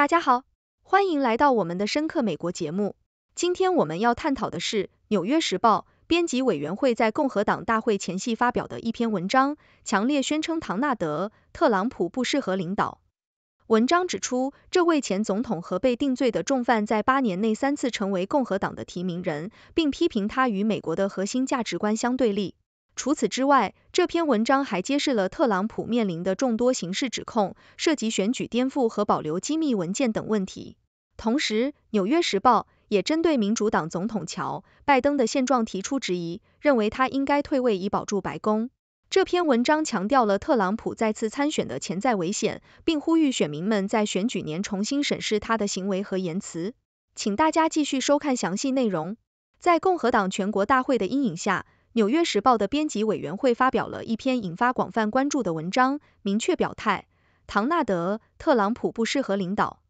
大家好，欢迎来到我们的深刻美国节目。今天我们要探讨的是《纽约时报》编辑委员会在共和党大会前夕发表的一篇文章，强烈宣称唐纳德·特朗普不适合领导。文章指出，这位前总统和被定罪的重犯在8年内3次成为共和党的提名人，并批评他与美国的核心价值观相对立。除此之外，这篇文章还揭示了特朗普面临的众多刑事指控，涉及选举颠覆和保留机密文件等问题。同时，《纽约时报》也针对民主党总统乔·拜登的现状提出质疑，认为他应该退位以保住白宫。这篇文章强调了特朗普再次参选的潜在危险，并呼吁选民们在选举年重新审视他的行为和言辞。请大家继续收看详细内容。在共和党全国大会的阴影下，《纽约时报》的编辑委员会发表了一篇引发广泛关注的文章，明确表态，唐纳德·特朗普不适合领导。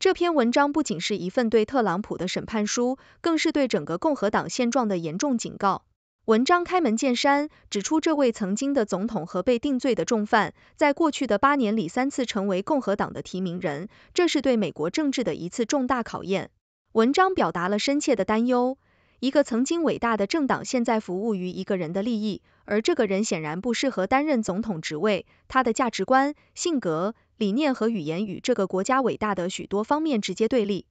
这篇文章不仅是一份对特朗普的审判书，更是对整个共和党现状的严重警告。文章开门见山指出，这位曾经的总统和被定罪的重犯，在过去的8年里3次成为共和党的提名人，这是对美国政治的一次重大考验。文章表达了深切的担忧，一个曾经伟大的政党现在服务于一个人的利益，而这个人显然不适合担任总统职位，他的价值观、性格、理念和语言与这个国家伟大的许多方面直接对立。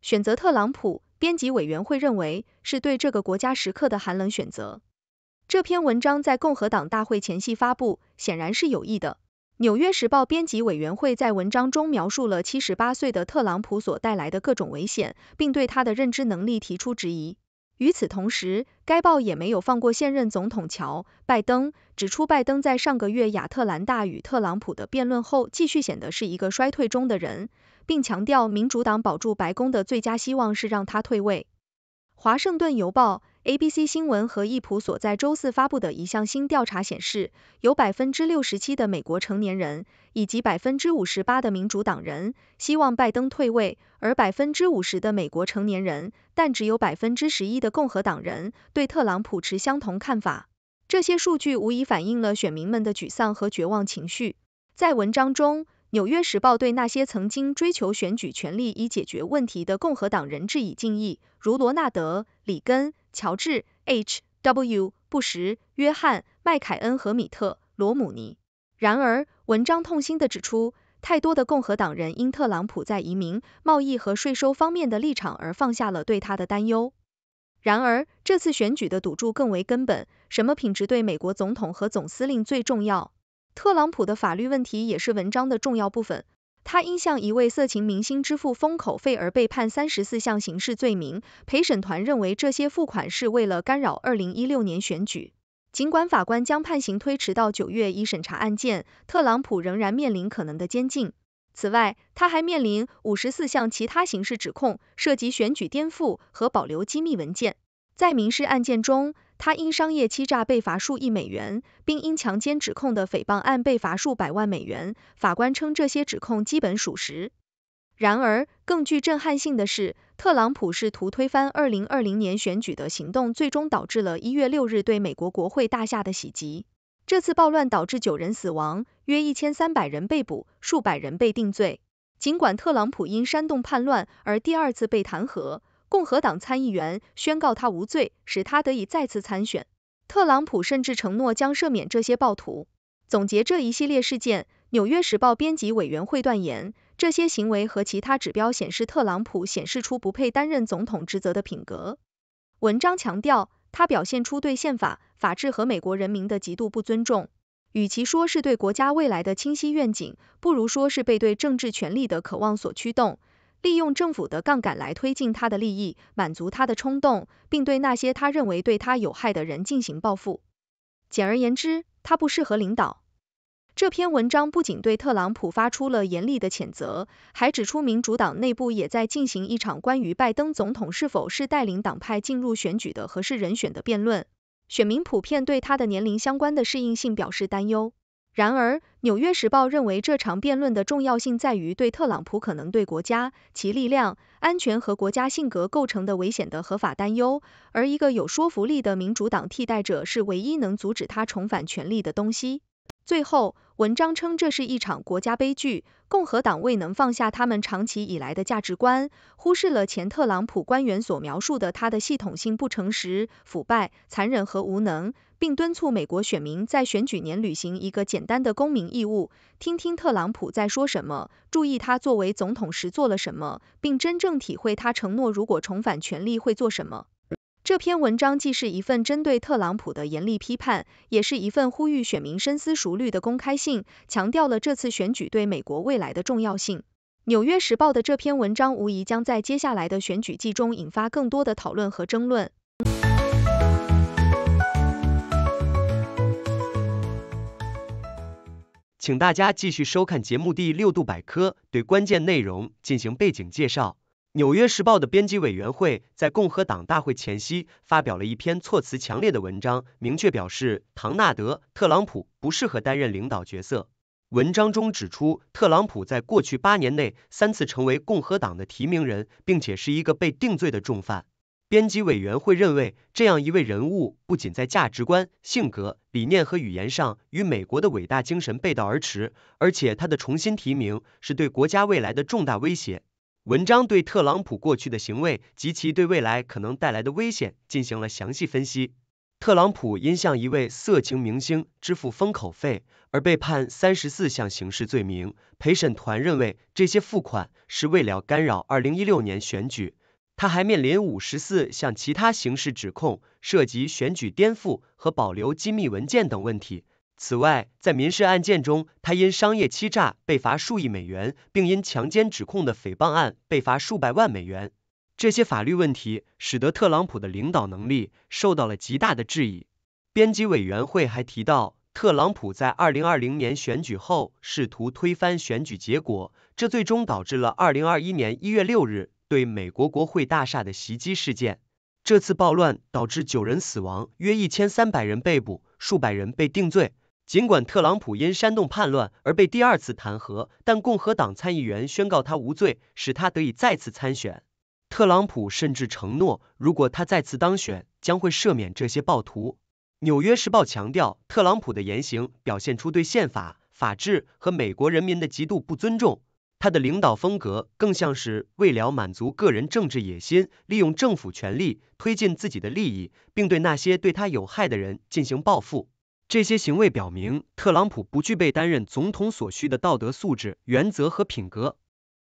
选择特朗普，编辑委员会认为是对这个国家时刻的寒冷选择。这篇文章在共和党大会前夕发布，显然是有意的。《纽约时报》编辑委员会在文章中描述了78岁的特朗普所带来的各种危险，并对他的认知能力提出质疑。与此同时，该报也没有放过现任总统乔·拜登，指出拜登在上个月亚特兰大与特朗普的辩论后，继续显得是一个衰退中的人，并强调民主党保住白宫的最佳希望是让他退位。华盛顿邮报、ABC 新闻和易普所在周四发布的一项新调查显示，有 67% 的美国成年人以及 58% 的民主党人希望拜登退位，而 50% 的美国成年人，但只有 11% 的共和党人对特朗普持相同看法。这些数据无疑反映了选民们的沮丧和绝望情绪。在文章中，《纽约时报》对那些曾经追求选举权利以解决问题的共和党人致以敬意，如罗纳德·里根、乔治 H.W. 布什、约翰·麦凯恩和米特·罗姆尼。然而，文章痛心地指出，太多的共和党人因特朗普在移民、贸易和税收方面的立场而放下了对他的担忧。然而，这次选举的赌注更为根本，什么品质对美国总统和总司令最重要？特朗普的法律问题也是文章的重要部分。他因向一位色情明星支付封口费而被判34项刑事罪名，陪审团认为这些付款是为了干扰2016年选举。尽管法官将判刑推迟到9月以审查案件，特朗普仍然面临可能的监禁。此外，他还面临54项其他刑事指控，涉及选举颠覆和保留机密文件。在民事案件中，他因商业欺诈被罚数亿美元，并因强奸指控的诽谤案被罚数百万美元。法官称这些指控基本属实。然而，更具震撼性的是，特朗普试图推翻2020年选举的行动，最终导致了1月6日对美国国会大厦的袭击。这次暴乱导致9人死亡，约1300人被捕，数百人被定罪。尽管特朗普因煽动叛乱而第二次被弹劾，共和党参议员宣告他无罪，使他得以再次参选。特朗普甚至承诺将赦免这些暴徒。总结这一系列事件，《纽约时报》编辑委员会断言，这些行为和其他指标显示特朗普显示出不配担任总统职责的品格。文章强调，他表现出对宪法、法治和美国人民的极度不尊重。与其说是对国家未来的清晰愿景，不如说是被对政治权力的渴望所驱动，利用政府的杠杆来推进他的利益，满足他的冲动，并对那些他认为对他有害的人进行报复。简而言之，他不适合领导。这篇文章不仅对特朗普发出了严厉的谴责，还指出民主党内部也在进行一场关于拜登总统是否是带领党派进入选举的合适人选的辩论。选民普遍对他的年龄相关的适应性表示担忧。然而，《纽约时报》认为这场辩论的重要性在于对特朗普可能对国家、其力量、安全和国家性格构成的危险的合法担忧，而一个有说服力的民主党替代者是唯一能阻止他重返权力的东西。最后，文章称这是一场国家悲剧，共和党未能放下他们长期以来的价值观，忽视了前特朗普官员所描述的他的系统性不诚实、腐败、残忍和无能，并敦促美国选民在选举年履行一个简单的公民义务：听听特朗普在说什么，注意他作为总统时做了什么，并真正体会他承诺如果重返权力会做什么。这篇文章既是一份针对特朗普的严厉批判，也是一份呼吁选民深思熟虑的公开信，强调了这次选举对美国未来的重要性。《纽约时报》的这篇文章无疑将在接下来的选举季中引发更多的讨论和争论。请大家继续收看节目第6度百科，对关键内容进行背景介绍。《纽约时报》的编辑委员会在共和党大会前夕发表了一篇措辞强烈的文章，明确表示唐纳德·特朗普不适合担任领导角色。文章中指出，特朗普在过去8年内3次成为共和党的提名人，并且是一个被定罪的重犯。编辑委员会认为，这样一位人物不仅在价值观、性格、理念和语言上与美国的伟大精神背道而驰，而且他的重新提名是对国家未来的重大威胁。文章对特朗普过去的行为及其对未来可能带来的危险进行了详细分析。特朗普因向一位色情明星支付封口费而被判34项刑事罪名，陪审团认为这些付款是为了干扰2016年选举。他还面临54项其他刑事指控，涉及选举颠覆和保留机密文件等问题。此外，在民事案件中，他因商业欺诈被罚数亿美元，并因强奸指控的诽谤案被罚数百万美元。这些法律问题使得特朗普的领导能力受到了极大的质疑。编辑委员会还提到，特朗普在2020年选举后试图推翻选举结果，这最终导致了2021年1月6日对美国国会大厦的袭击事件。这次暴乱导致9人死亡，约1300人被捕，数百人被定罪。尽管特朗普因煽动叛乱而被第2次弹劾，但共和党参议员宣告他无罪，使他得以再次参选。特朗普甚至承诺，如果他再次当选，将会赦免这些暴徒。《纽约时报》强调，特朗普的言行表现出对宪法、法治和美国人民的极度不尊重。他的领导风格更像是为了满足个人政治野心，利用政府权力推进自己的利益，并对那些对他有害的人进行报复。这些行为表明，特朗普不具备担任总统所需的道德素质、原则和品格。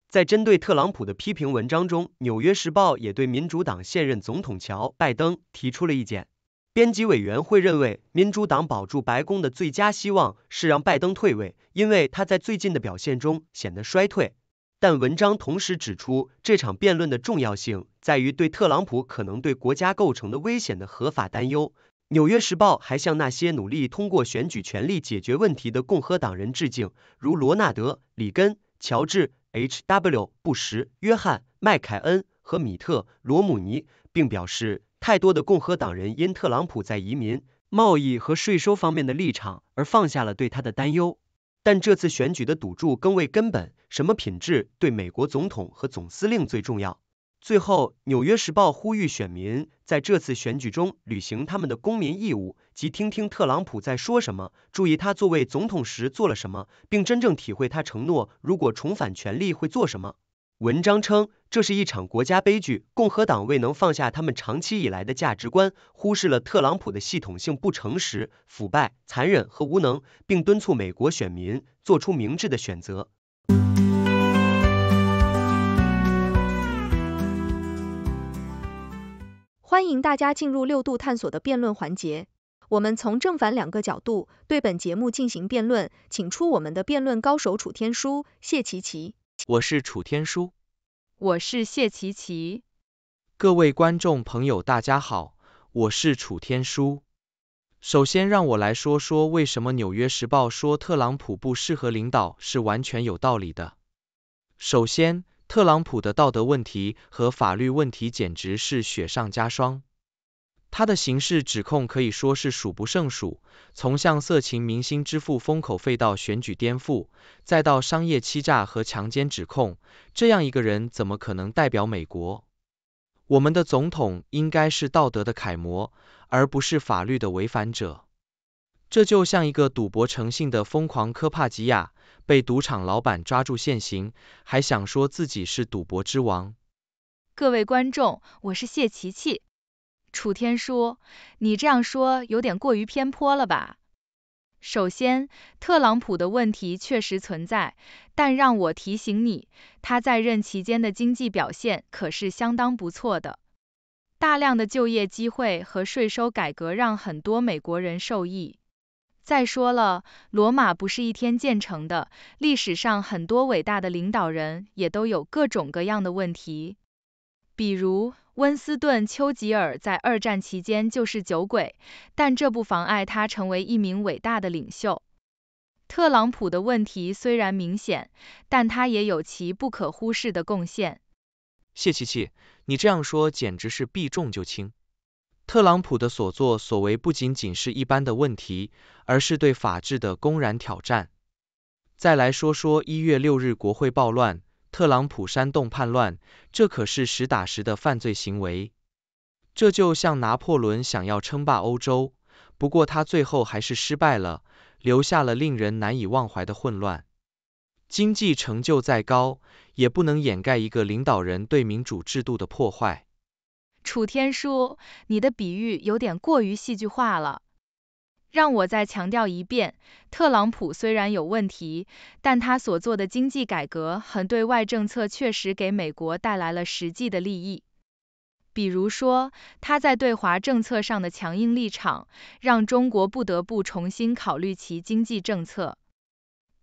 在针对特朗普的批评文章中，《纽约时报》也对民主党现任总统乔·拜登提出了意见。编辑委员会认为，民主党保住白宫的最佳希望是让拜登退位，因为他在最近的表现中显得衰退。但文章同时指出，这场辩论的重要性在于对特朗普可能对国家构成的危险的合法担忧。《纽约时报》还向那些努力通过选举权力解决问题的共和党人致敬，如罗纳德·里根、乔治 ·H·W· 布什、约翰·麦凯恩和米特·罗姆尼，并表示太多的共和党人因特朗普在移民、贸易和税收方面的立场而放下了对他的担忧。但这次选举的赌注更为根本，什么品质对美国总统和总司令最重要？最后，《纽约时报》呼吁选民在这次选举中履行他们的公民义务，即听听特朗普在说什么，注意他作为总统时做了什么，并真正体会他承诺如果重返权力会做什么。文章称，这是一场国家悲剧，共和党未能放下他们长期以来的价值观，忽视了特朗普的系统性不诚实、腐败、残忍和无能，并敦促美国选民做出明智的选择。欢迎大家进入6度探索的辩论环节，我们从正反两个角度对本节目进行辩论，请出我们的辩论高手楚天舒、谢琪琪。我是楚天舒，我是谢琪琪。各位观众朋友大家好，我是楚天舒。首先让我来说说为什么《纽约时报》说特朗普不适合领导是完全有道理的。首先，特朗普的道德问题和法律问题简直是雪上加霜。他的刑事指控可以说是数不胜数，从向色情明星支付封口费到选举颠覆，再到商业欺诈和强奸指控，这样一个人怎么可能代表美国？我们的总统应该是道德的楷模，而不是法律的违反者。这就像一个赌博成性的疯狂科帕吉亚，被赌场老板抓住现行，还想说自己是赌博之王。各位观众，我是谢琪琪。楚天舒，你这样说有点过于偏颇了吧？首先，特朗普的问题确实存在，但让我提醒你，他在任期间的经济表现可是相当不错的。大量的就业机会和税收改革让很多美国人受益。再说了，罗马不是一天建成的，历史上很多伟大的领导人也都有各种各样的问题。比如，温斯顿·丘吉尔在二战期间就是酒鬼，但这不妨碍他成为一名伟大的领袖。特朗普的问题虽然明显，但他也有其不可忽视的贡献。谢琪琪，你这样说简直是避重就轻。特朗普的所作所为不仅仅是一般的问题，而是对法治的公然挑战。再来说说1月6日国会暴乱，特朗普煽动叛乱，这可是实打实的犯罪行为。这就像拿破仑想要称霸欧洲，不过他最后还是失败了，留下了令人难以忘怀的混乱。经济成就再高，也不能掩盖一个领导人对民主制度的破坏。楚天舒，你的比喻有点过于戏剧化了。让我再强调一遍，特朗普虽然有问题，但他所做的经济改革和对外政策确实给美国带来了实际的利益。比如说，他在对华政策上的强硬立场，让中国不得不重新考虑其经济政策。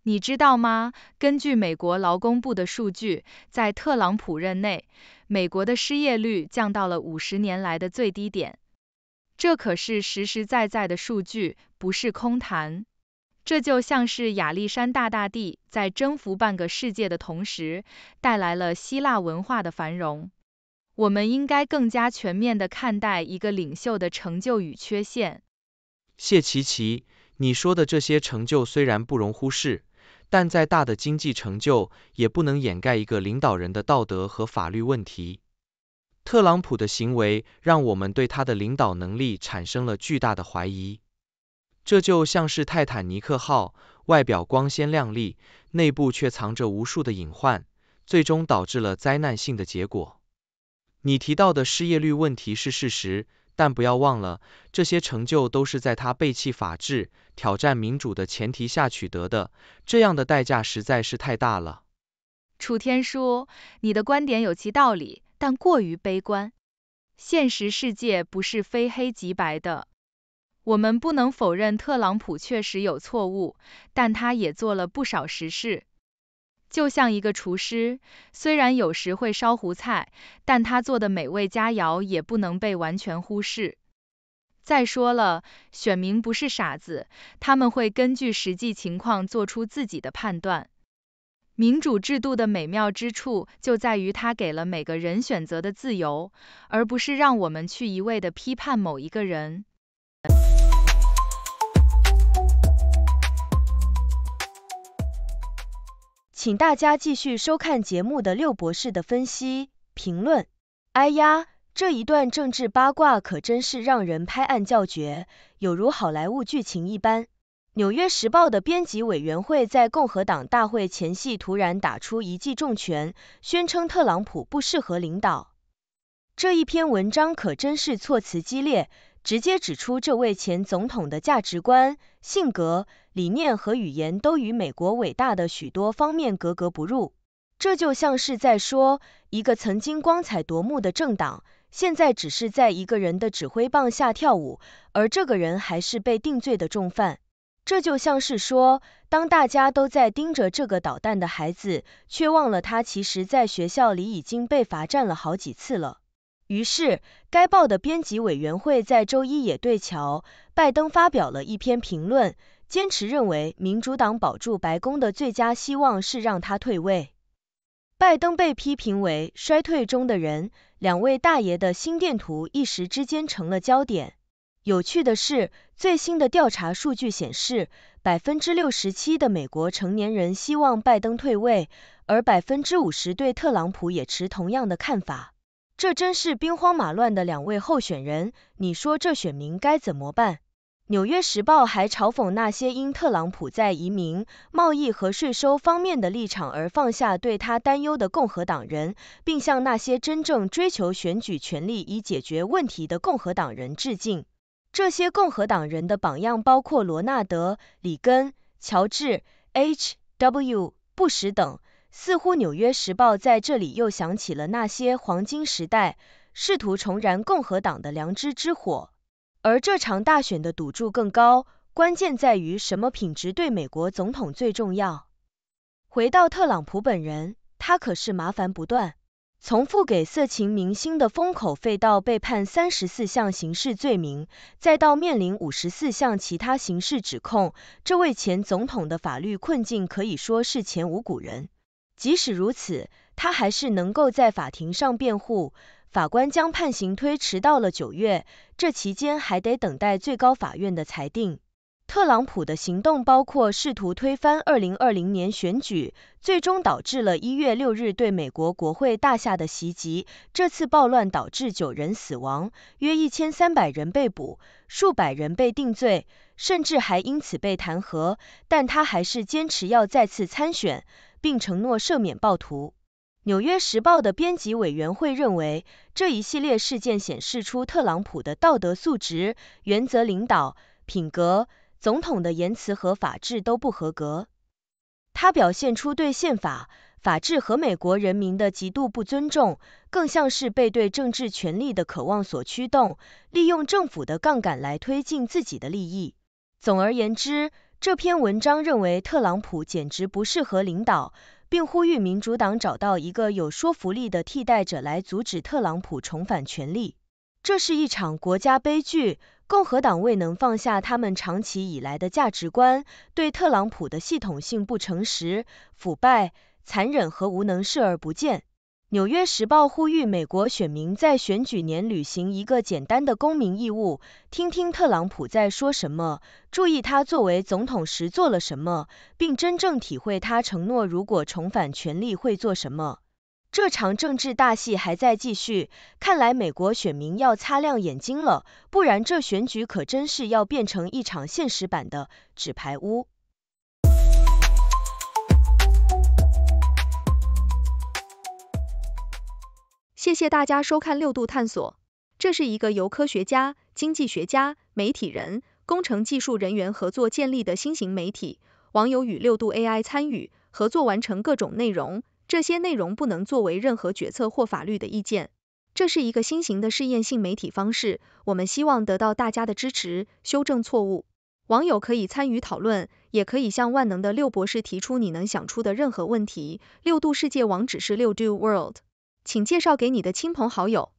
你知道吗？根据美国劳工部的数据，在特朗普任内，美国的失业率降到了50年来的最低点。这可是实实在在的数据，不是空谈。这就像是亚历山大大帝在征服半个世界的同时，带来了希腊文化的繁荣。我们应该更加全面地看待一个领袖的成就与缺陷。谢琪琪，你说的这些成就虽然不容忽视，但再大的经济成就也不能掩盖一个领导人的道德和法律问题。特朗普的行为让我们对他的领导能力产生了巨大的怀疑。这就像是泰坦尼克号，外表光鲜亮丽，内部却藏着无数的隐患，最终导致了灾难性的结果。你提到的失业率问题是事实，但不要忘了，这些成就都是在他背弃法治、挑战民主的前提下取得的，这样的代价实在是太大了。楚天舒，你的观点有其道理，但过于悲观。现实世界不是非黑即白的。我们不能否认特朗普确实有错误，但他也做了不少实事。就像一个厨师，虽然有时会烧糊菜，但他做的美味佳肴也不能被完全忽视。再说了，选民不是傻子，他们会根据实际情况做出自己的判断。民主制度的美妙之处就在于它给了每个人选择的自由，而不是让我们去一味地批判某一个人。请大家继续收看节目的六博士的分析评论。哎呀，这一段政治八卦可真是让人拍案叫绝，有如好莱坞剧情一般。纽约时报的编辑委员会在共和党大会前夕突然打出一记重拳，宣称特朗普不适合领导。这一篇文章可真是措辞激烈，直接指出这位前总统的价值观、性格、理念和语言都与美国伟大的许多方面格格不入。这就像是在说，一个曾经光彩夺目的政党，现在只是在一个人的指挥棒下跳舞，而这个人还是被定罪的重犯。这就像是说，当大家都在盯着这个捣蛋的孩子，却忘了他其实在学校里已经被罚站了好几次了。于是，该报的编辑委员会在周一也对乔·拜登发表了一篇评论，坚持认为民主党保住白宫的最佳希望是让他退位。拜登被批评为衰退中的人，两位大爷的心电图一时之间成了焦点。有趣的是，最新的调查数据显示， 67% 的美国成年人希望拜登退位，而 50% 对特朗普也持同样的看法。这真是兵荒马乱的两位候选人，你说这选民该怎么办？纽约时报还嘲讽那些因特朗普在移民、贸易和税收方面的立场而放下对他担忧的共和党人，并向那些真正追求选举权利以解决问题的共和党人致敬。这些共和党人的榜样包括罗纳德、里根、乔治 H.W. 布什等。似乎《纽约时报》在这里又想起了那些黄金时代，试图重燃共和党的良知之火。 而这场大选的赌注更高，关键在于什么品质对美国总统最重要。回到特朗普本人，他可是麻烦不断，从付给色情明星的封口费到被判34项刑事罪名，再到面临54项其他刑事指控，这位前总统的法律困境可以说是前无古人。即使如此，他还是能够在法庭上辩护。 法官将判刑推迟到了9月，这期间还得等待最高法院的裁定。特朗普的行动包括试图推翻2020年选举，最终导致了1月6日对美国国会大厦的袭击。这次暴乱导致9人死亡，约1300人被捕，数百人被定罪，甚至还因此被弹劾。但他还是坚持要再次参选，并承诺赦免暴徒。 《纽约时报》的编辑委员会认为，这一系列事件显示出特朗普的道德素质、原则领导、品格、总统的言辞和法治都不合格。他表现出对宪法、法治和美国人民的极度不尊重，更像是被对政治权力的渴望所驱动，利用政府的杠杆来推进自己的利益。总而言之，这篇文章认为特朗普简直不适合领导。 并呼吁民主党找到一个有说服力的替代者来阻止特朗普重返权力。这是一场国家悲剧，共和党未能放下他们长期以来的价值观，对特朗普的系统性不诚实、腐败、残忍和无能视而不见。《纽约时报》呼吁美国选民在选举年履行一个简单的公民义务：听听特朗普在说什么，注意他作为总统时做了什么，并真正体会他承诺如果重返权力会做什么。这场政治大戏还在继续，看来美国选民要擦亮眼睛了，不然这选举可真是要变成一场现实版的纸牌屋。谢谢大家收看六度探索。这是一个由科学家、经济学家、媒体人、工程技术人员合作建立的新型媒体。网友与六度 AI 参与合作完成各种内容，这些内容不能作为任何决策或法律的意见。这是一个新型的试验性媒体方式，我们希望得到大家的支持，修正错误。网友可以参与讨论，也可以向万能的六博士提出你能想出的任何问题。六度世界网址是6度world。 请介绍给你的亲朋好友。